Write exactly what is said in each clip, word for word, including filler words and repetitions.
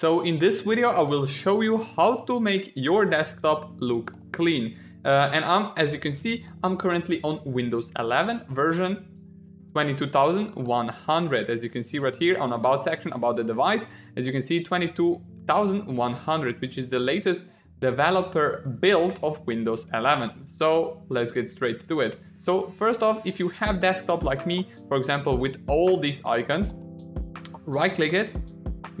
So in this video I will show you how to make your desktop look clean. Uh, and I'm, as you can see, I'm currently on Windows eleven version twenty-two thousand one hundred. As you can see right here on about section, about the device, as you can see twenty-two thousand one hundred, which is the latest developer build of Windows eleven. So let's get straight to it. So first off, if you have desktop like me, for example, with all these icons, right click it,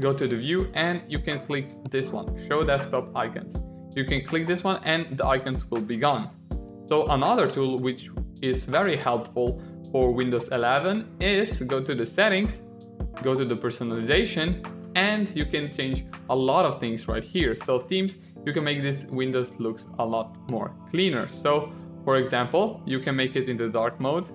go to the view, and you can click this one, show desktop icons. You can click this one and the icons will be gone. So another tool which is very helpful for Windows eleven is go to the settings, go to the personalization, and you can change a lot of things right here. So themes, you can make this Windows looks a lot more cleaner. So for example, you can make it in the dark mode.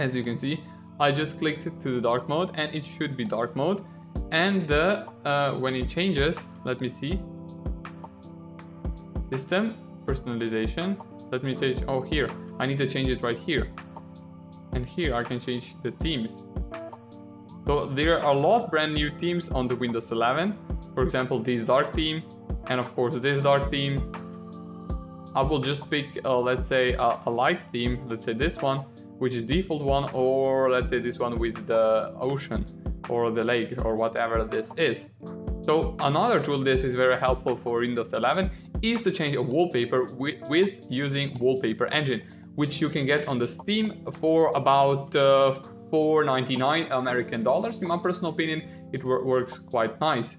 As you can see, I just clicked it to the dark mode and it should be dark mode. And the uh, when it changes, let me see, system personalization, let me change, oh here, I need to change it right here. And here I can change the themes. So there are a lot of brand new themes on the Windows eleven. For example, this dark theme, and of course this dark theme. I will just pick, uh, let's say a, a light theme, let's say this one, which is default one, or let's say this one with the ocean or the lake or whatever this is. So another tool this is very helpful for Windows eleven is to change a wallpaper with, with using Wallpaper Engine, which you can get on the Steam for about uh, four ninety-nine American dollars. In my personal opinion, it wor works quite nice.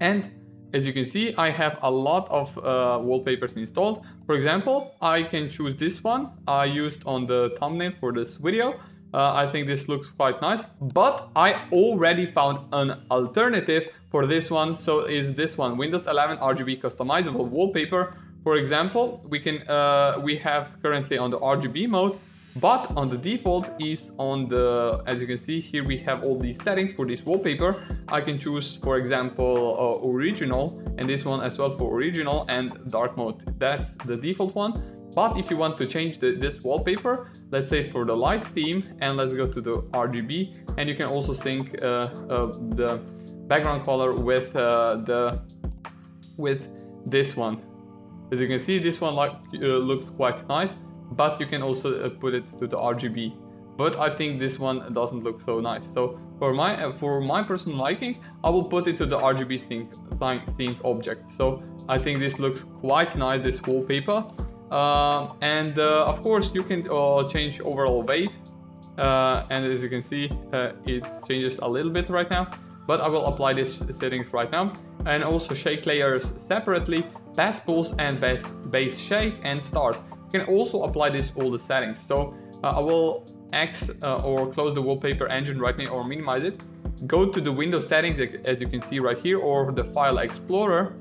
And as you can see, I have a lot of uh, wallpapers installed. For example, I can choose this one I used on the thumbnail for this video. Uh, I think this looks quite nice, but I already found an alternative for this one. So is this one, Windows eleven R G B customizable wallpaper. For example, we can uh, we have currently on the R G B mode, but on the default is on the, as you can see here, we have all these settings for this wallpaper. I can choose, for example, uh, original, and this one as well for original, and dark mode. That's the default one. But if you want to change the, this wallpaper, let's say for the light theme, and let's go to the R G B, and you can also sync uh, uh, the background color with uh, the with this one. As you can see, this one like uh, looks quite nice. But you can also put it to the R G B, but I think this one doesn't look so nice. So for my for my personal liking, I will put it to the R G B sync sync object. So I think this looks quite nice, this wallpaper. Uh, and uh, of course you can uh, change overall wave, uh, and as you can see, uh, it changes a little bit right now. But I will apply these settings right now, and also shake layers separately, bass pulse and bass bass shake and stars. You can also apply this all the settings. So uh, I will X uh, or close the wallpaper engine right now, or minimize it. Go to the Windows settings as you can see right here, or the file explorer.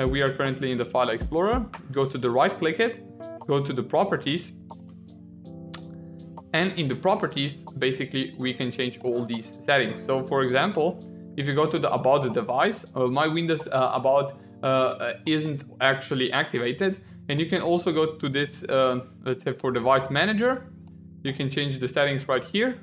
Uh, we are currently in the file explorer. Go to the right click it, go to the properties, and in the properties basically we can change all these settings. So for example, if you go to the about the device, uh, my Windows uh, about uh, isn't actually activated. And you can also go to this, uh, let's say for device manager, you can change the settings right here.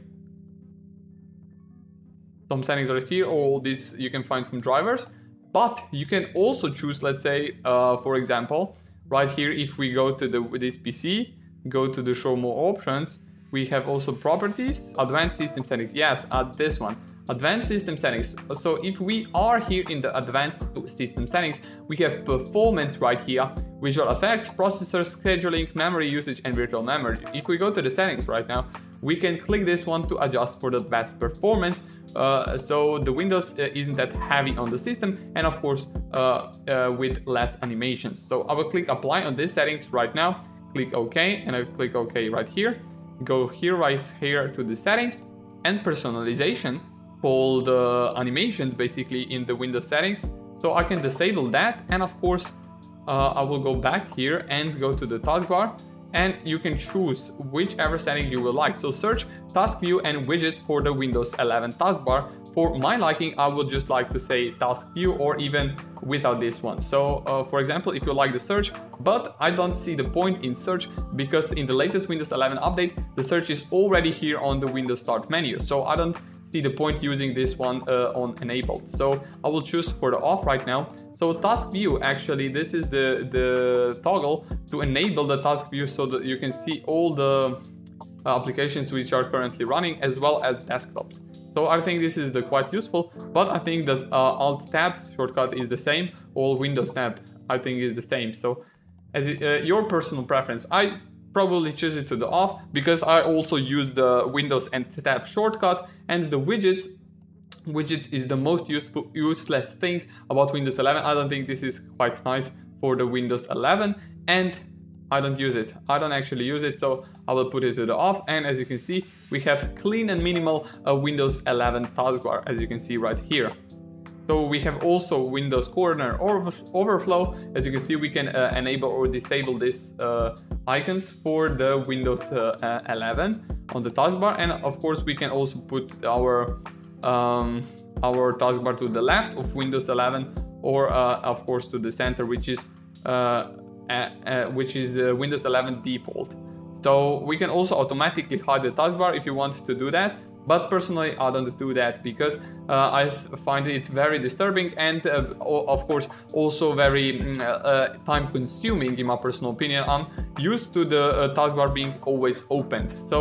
Some settings right here, all this, you can find some drivers, but you can also choose, let's say, uh, for example, right here, if we go to the this P C, go to the show more options, we have also properties, advanced system settings, yes, add this one. Advanced system settings. So if we are here in the advanced system settings, we have performance right here, visual effects, processor, scheduling, memory usage, and virtual memory. If we go to the settings right now, we can click this one to adjust for the advanced performance. Uh, so the Windows uh, isn't that heavy on the system, and of course uh, uh, with less animations. So I will click apply on these settings right now, click OK, and I click OK right here. Go here, right here to the settings and personalization. All the animations basically in the Windows settings, so I can disable that, and of course uh, I will go back here and go to the taskbar, and you can choose whichever setting you will like. So search task view and widgets for the Windows eleven taskbar. For my liking, I would just like to say task view, or even without this one. So uh, for example, if you like the search, but I don't see the point in search, because in the latest Windows eleven update the search is already here on the Windows start menu, so I don't see the point using this one uh, on enabled. So I will choose for the off right now. So task view, actually, this is the, the toggle to enable the task view so that you can see all the applications which are currently running as well as desktops. So I think this is the quite useful, but I think that uh, Alt Tab shortcut is the same, or Windows Tab I think is the same. So as it, uh, your personal preference, I probably choose it to the off because I also use the Windows and Tab shortcut and the widgets. Widgets is the most useful, useless thing about Windows eleven. I don't think this is quite nice for the Windows eleven, and I don't use it. I don't actually use it, so I will put it to the off. And as you can see, we have clean and minimal uh, Windows eleven taskbar, as you can see right here. So we have also Windows Corner or Overflow. As you can see, we can uh, enable or disable these uh, icons for the Windows uh, uh, eleven on the taskbar. And of course, we can also put our um, our taskbar to the left of Windows eleven, or uh, of course to the center, which is uh, Uh, uh, which is uh, Windows eleven default. So we can also automatically hide the taskbar if you want to do that, but personally I don't do that because uh, I find it very disturbing and uh, of course also very uh, uh, time consuming in my personal opinion. I'm used to the uh, taskbar being always opened, so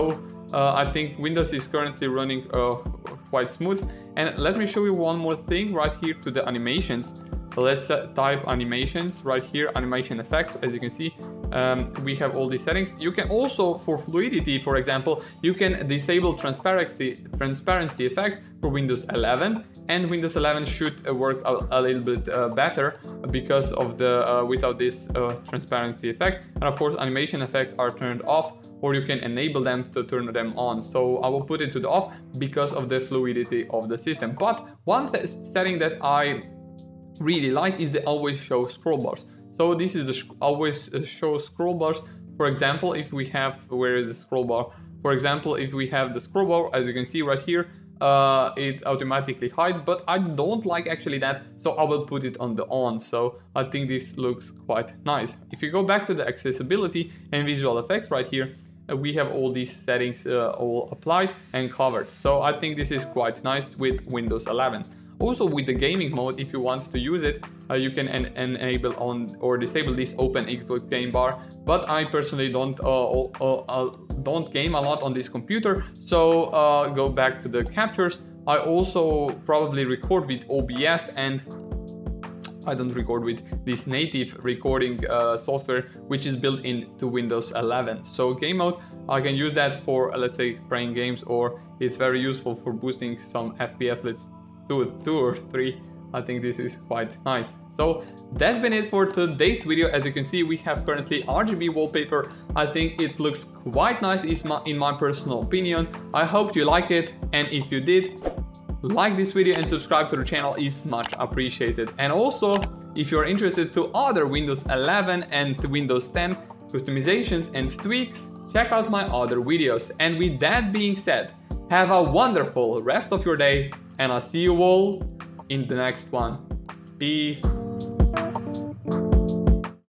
uh, I think Windows is currently running uh, quite smooth. And let me show you one more thing right here to the animations. Let's uh, type animations right here, animation effects. As you can see, um, we have all these settings. You can also, for fluidity, for example, you can disable transparency transparency effects for Windows eleven, and Windows eleven should uh, work a, a little bit uh, better because of the uh, without this uh, transparency effect. And of course, animation effects are turned off, or you can enable them to turn them on. So I will put it to the off because of the fluidity of the system. But one th setting that I really like is the always show scroll bars. So this is the sh always show scroll bars. For example, if we have, where is the scroll bar? For example, if we have the scroll bar, as you can see right here, uh, it automatically hides, but I don't like actually that, so I will put it on the on. So I think this looks quite nice. If you go back to the accessibility and visual effects right here, uh, we have all these settings uh, all applied and covered. So I think this is quite nice with Windows eleven. Also with the gaming mode, if you want to use it, uh, you can en enable on or disable this open Xbox game bar. But I personally don't uh, uh, uh, don't game a lot on this computer, so uh, go back to the captures. I also probably record with O B S, and I don't record with this native recording uh, software, which is built into Windows eleven. So game mode, I can use that for uh, let's say playing games, or it's very useful for boosting some F P S. Let's Two, two or three. I think this is quite nice. So that's been it for today's video. As you can see, we have currently R G B wallpaper. I think it looks quite nice in my personal opinion. I hope you like it, and if you did, like this video and subscribe to the channel is much appreciated. And also, if you're interested to other Windows eleven and Windows ten customizations and tweaks, check out my other videos. And with that being said, have a wonderful rest of your day, and I'll see you all in the next one. Peace.